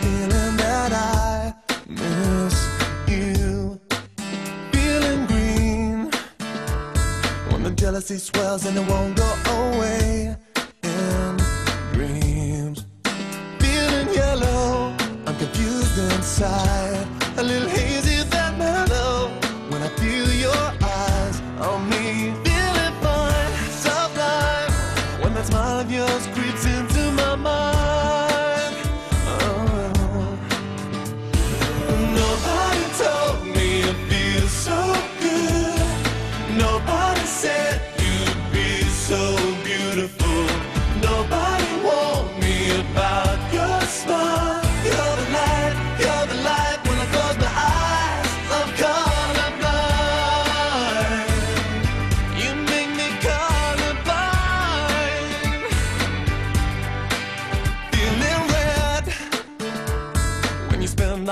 feeling that I miss you. Feeling green when the jealousy swells and it won't go away in dreams. Feeling yellow, I'm confused inside, a little hazy that mellow when I feel your eyes on me. Feeling fine, sublime, when that smile of yours creeps into my mind.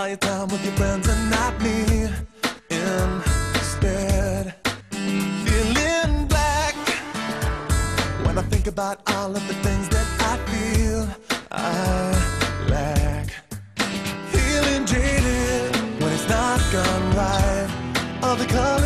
All your time with your friends and not me instead. Feeling black when I think about all of the things that I feel I lack. Feeling jaded when it's not gone right. All the colors